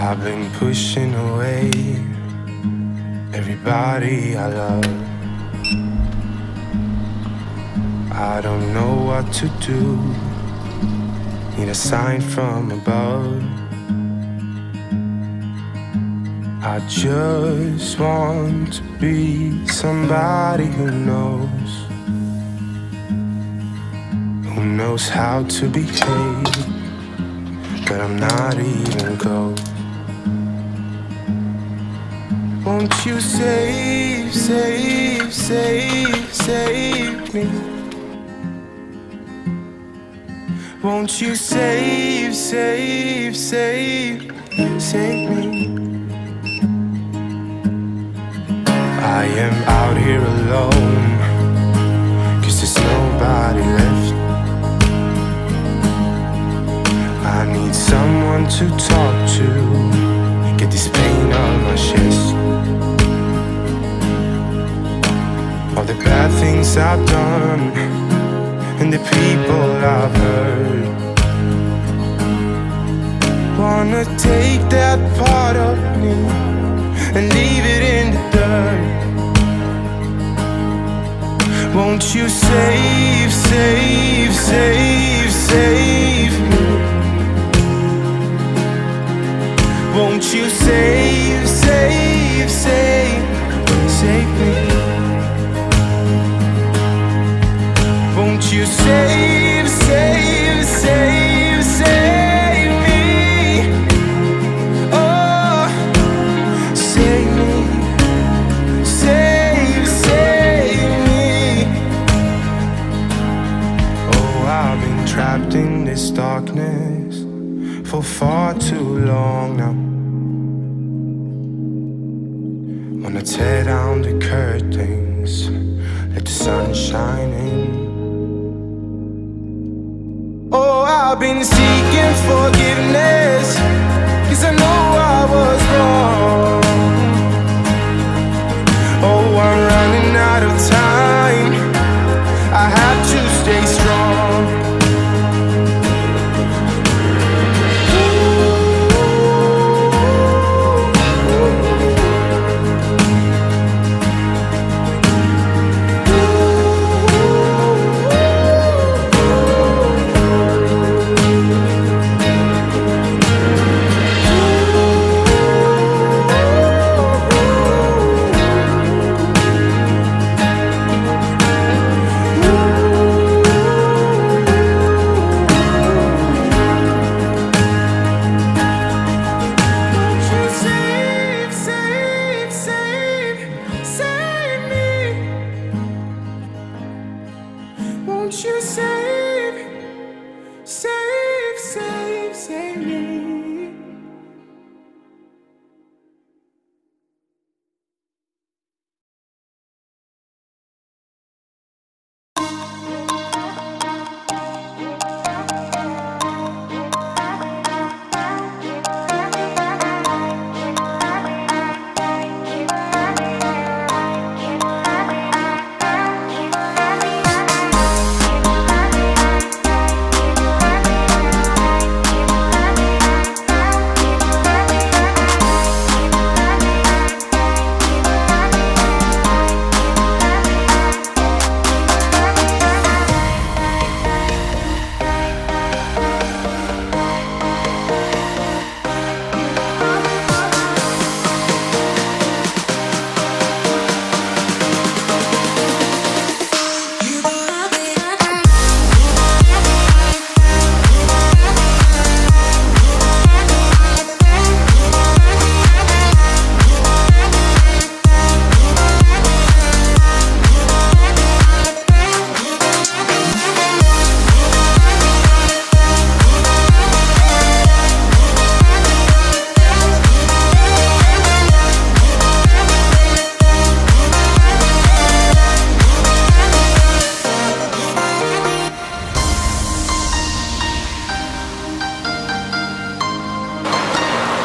I've been pushing away everybody I love. I don't know what to do, need a sign from above. I just want to be somebody who knows how to behave, but I'm not even close. Won't you save, save, save, save me? Won't you save, save, save, save me? I am out here alone, cause there's nobody left. I need someone to talk to, get this pain off my chest. All the bad things I've done and the people I've hurt wanna take that part of me and leave it in the dirt. Won't you save, save, save, save me? Won't you save, save, save, save me? Won't you save, save, save, save me? Oh, save me, save, save me. Oh, I've been trapped in this darkness for far too long now. Wanna tear down the curtains, let the sun shine in. I've been seeking forgiveness, cause I know I was wrong. Oh, I'm running out of time, I have to stay strong.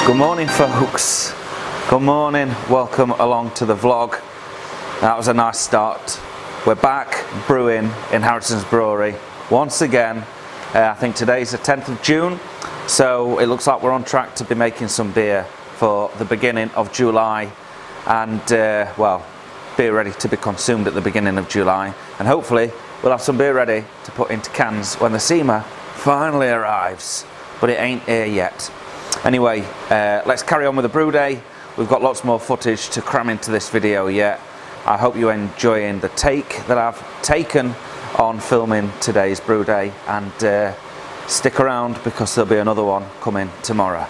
Good morning, folks. Good morning. Welcome along to the vlog. That was a nice start. We're back brewing in Harrison's Brewery once again. I think today's the 10th of June So it looks like we're on track to be making some beer for the beginning of July, and well, beer ready to be consumed at the beginning of July, and hopefully we'll have some beer ready to put into cans when the SEMA finally arrives, but it ain't here yet. Anyway, let's carry on with the brew day. We've got lots more footage to cram into this video yet. I hope you're enjoying the take that I've taken on filming today's brew day, and stick around because there'll be another one coming tomorrow.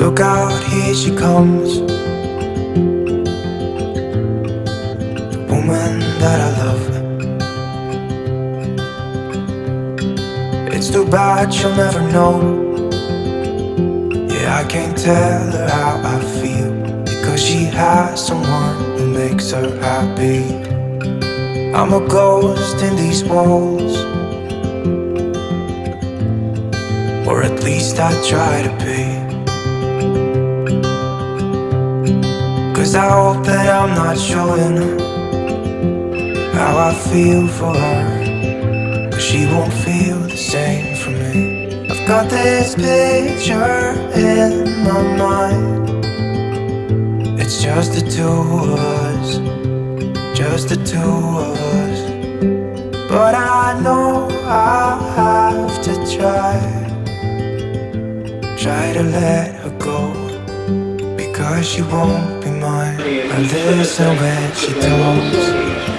Look out, here she comes, the woman that I love. It's too bad she'll never know. Yeah, I can't tell her how I feel, because she has someone who makes her happy. I'm a ghost in these walls, or at least I try to be. 'Cause I hope that I'm not showing her how I feel for her, but she won't feel the same for me. I've got this picture in my mind. It's just the two of us, just the two of us. But I know I have to try to let her go, because she won't be mine. I listen when she talks,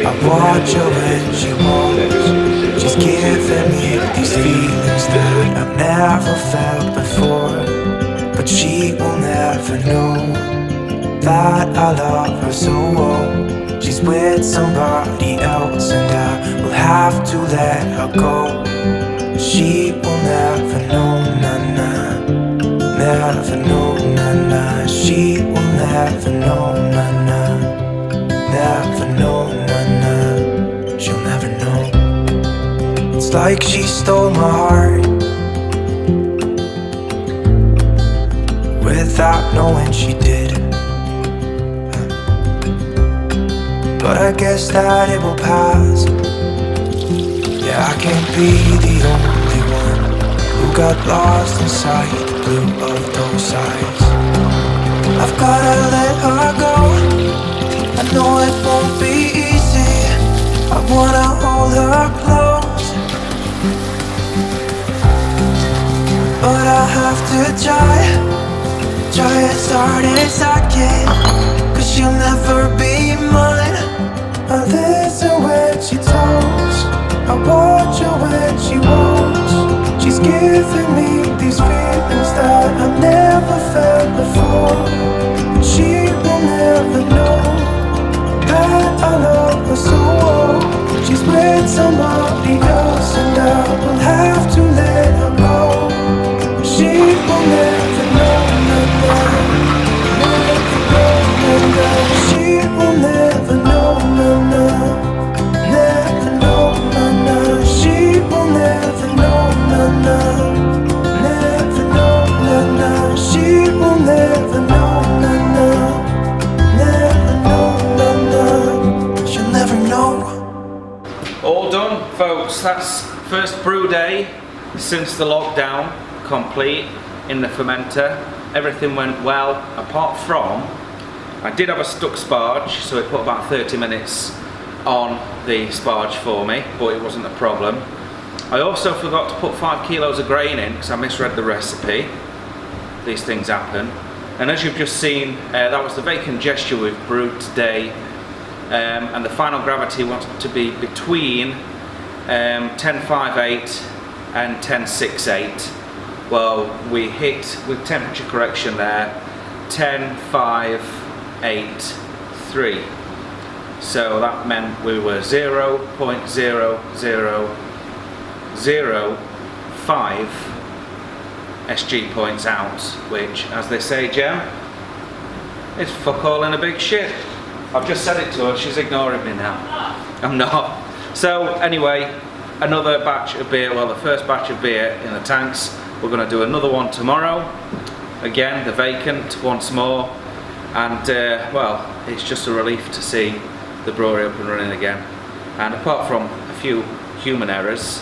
I watch her when she walks. She's giving me these feelings that I've never felt before, but she will never know that I love her so well. She's with somebody else and I will have to let her go. She will never know, na-na, never know, na-na. She will never know, na-na, never know, na-na. She'll never know. It's like she stole my heart without knowing she did, but I guess that it will pass. Yeah, I can't be the only one who got lost inside blue of those sides. I've gotta let her go, I know it won't be easy. I wanna hold her close, but I have to try as hard as I can, 'cause she'll never be mine. I listen when she talks, I watch her when she walks. She's giving me these feelings that I've never felt before, but she will never know that I love her so well. She's with somebody else and I will have to let her go, but she will never know, never know. She will never know, never know, never know. She will never know, First brew day since the lockdown, complete in the fermenter. Everything went well, apart from I did have a stuck sparge, so it put about 30 minutes on the sparge for me, but it wasn't a problem. I also forgot to put 5 kilos of grain in because I misread the recipe. These things happen. And as you've just seen, that was the bacon gesture we've brewed today. And the final gravity wants to be between 10.58 and 10.68. Well, we hit with temperature correction there 10.583. So that meant we were 0.0005 SG points out, which, as they say, Gem, it's fuck all in a big shit. I've just said it to her, she's ignoring me now. I'm not. So anyway, another batch of beer, well, the first batch of beer in the tanks. We're going to do another one tomorrow. Again, the vacant once more. And well, it's just a relief to see the brewery up and running again. And apart from a few human errors,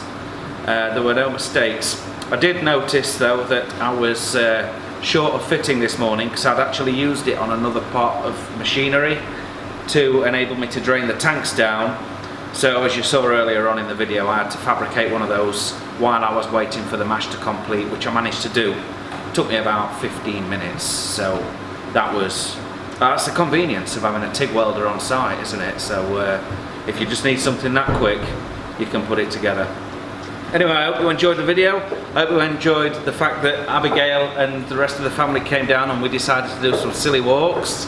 there were no mistakes. I did notice though that I was short of fitting this morning because I'd actually used it on another part of machinery to enable me to drain the tanks down. So as you saw earlier on in the video, I had to fabricate one of those while I was waiting for the mash to complete, which I managed to do. It took me about 15 minutes, so that's the convenience of having a TIG welder on site, isn't it? So if you just need something that quick, you can put it together. Anyway, I hope you enjoyed the video. I hope you enjoyed the fact that Abigail and the rest of the family came down and we decided to do some silly walks.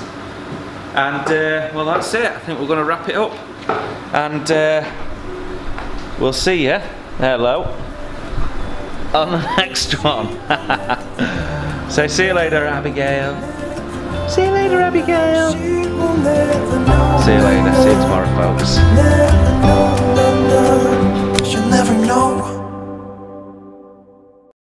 And well, that's it. I think we're going to wrap it up. And we'll see you, hello, on the next one. So see you later, Abigail. See you later, Abigail. See you later. See you tomorrow, folks.